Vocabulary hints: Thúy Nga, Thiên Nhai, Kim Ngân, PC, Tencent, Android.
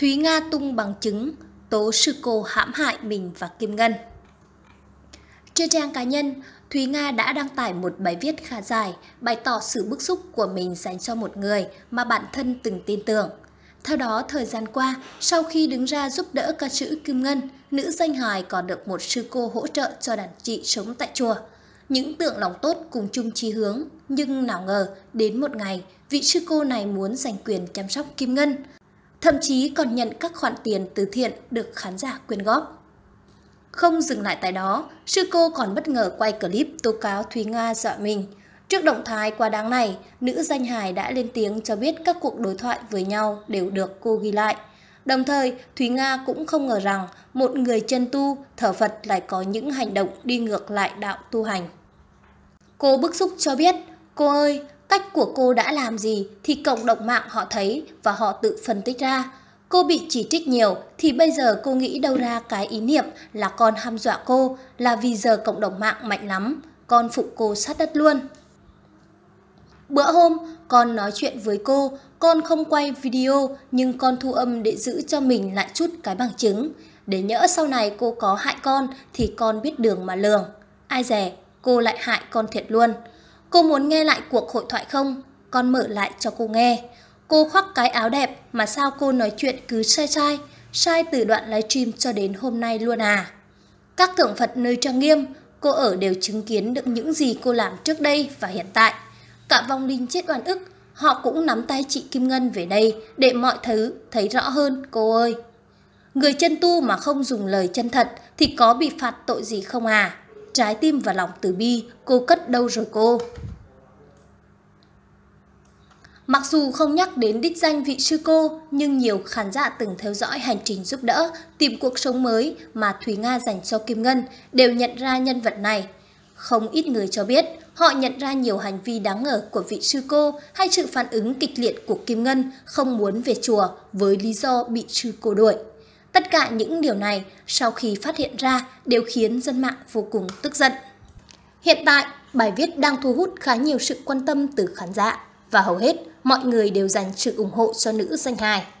Thúy Nga tung bằng chứng tố sư cô hãm hại mình và Kim Ngân. Trên trang cá nhân, Thúy Nga đã đăng tải một bài viết khá dài bày tỏ sự bức xúc của mình dành cho một người mà bản thân từng tin tưởng. Theo đó, thời gian qua, sau khi đứng ra giúp đỡ ca sĩ Kim Ngân, nữ danh hài còn được một sư cô hỗ trợ cho đàn chị sống tại chùa. Những tưởng lòng tốt cùng chung chí hướng, nhưng nào ngờ đến một ngày, vị sư cô này muốn giành quyền chăm sóc Kim Ngân, thậm chí còn nhận các khoản tiền từ thiện được khán giả quyên góp. Không dừng lại tại đó, sư cô còn bất ngờ quay clip tố cáo Thúy Nga dọa mình. Trước động thái quá đáng này, nữ danh hài đã lên tiếng cho biết các cuộc đối thoại với nhau đều được cô ghi lại. Đồng thời, Thúy Nga cũng không ngờ rằng một người chân tu, thờ Phật lại có những hành động đi ngược lại đạo tu hành. Cô bức xúc cho biết, cô ơi, cách của cô đã làm gì thì cộng đồng mạng họ thấy và họ tự phân tích ra. Cô bị chỉ trích nhiều thì bây giờ cô nghĩ đâu ra cái ý niệm là con hăm dọa cô là vì giờ cộng đồng mạng mạnh lắm, con phục cô sát đất luôn. Bữa hôm, con nói chuyện với cô, con không quay video nhưng con thu âm để giữ cho mình lại chút cái bằng chứng. Để nhỡ sau này cô có hại con thì con biết đường mà lường. Ai dè, cô lại hại con thiệt luôn. Cô muốn nghe lại cuộc hội thoại không? Con mở lại cho cô nghe. Cô khoác cái áo đẹp mà sao cô nói chuyện cứ sai từ đoạn livestream cho đến hôm nay luôn à. Các tượng Phật nơi trang nghiêm, cô ở đều chứng kiến được những gì cô làm trước đây và hiện tại. Cả vong linh chết oan ức, họ cũng nắm tay chị Kim Ngân về đây để mọi thứ thấy rõ hơn cô ơi. Người chân tu mà không dùng lời chân thật thì có bị phạt tội gì không à? Trái tim và lòng từ bi cô cất đâu rồi cô? Mặc dù không nhắc đến đích danh vị sư cô, nhưng nhiều khán giả từng theo dõi hành trình giúp đỡ, tìm cuộc sống mới mà Thúy Nga dành cho Kim Ngân đều nhận ra nhân vật này. Không ít người cho biết, họ nhận ra nhiều hành vi đáng ngờ của vị sư cô hay sự phản ứng kịch liệt của Kim Ngân không muốn về chùa với lý do bị sư cô đuổi. Tất cả những điều này sau khi phát hiện ra đều khiến dân mạng vô cùng tức giận. Hiện tại, bài viết đang thu hút khá nhiều sự quan tâm từ khán giả và hầu hết mọi người đều dành sự ủng hộ cho nữ danh hài.